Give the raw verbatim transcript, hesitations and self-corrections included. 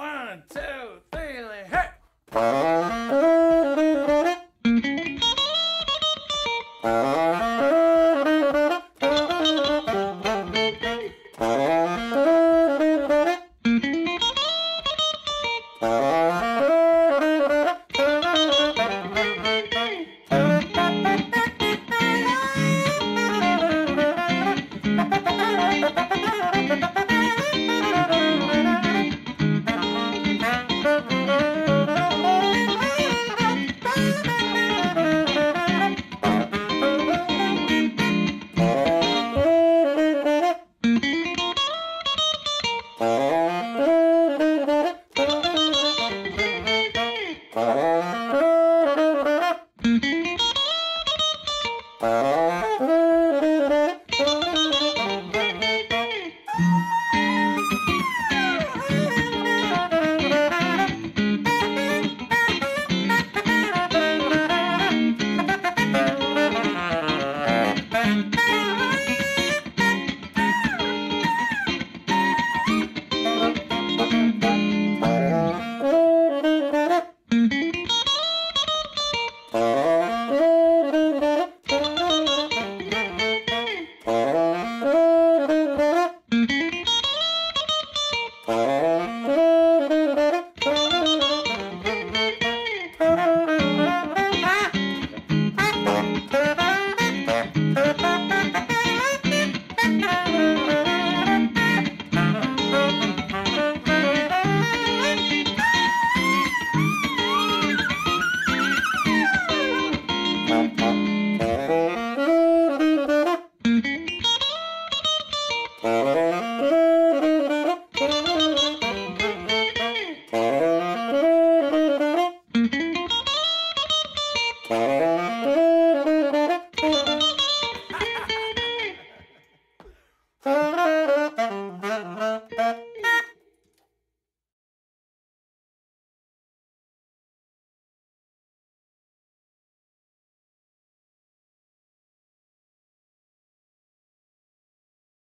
One, two, three, and hit! Oh.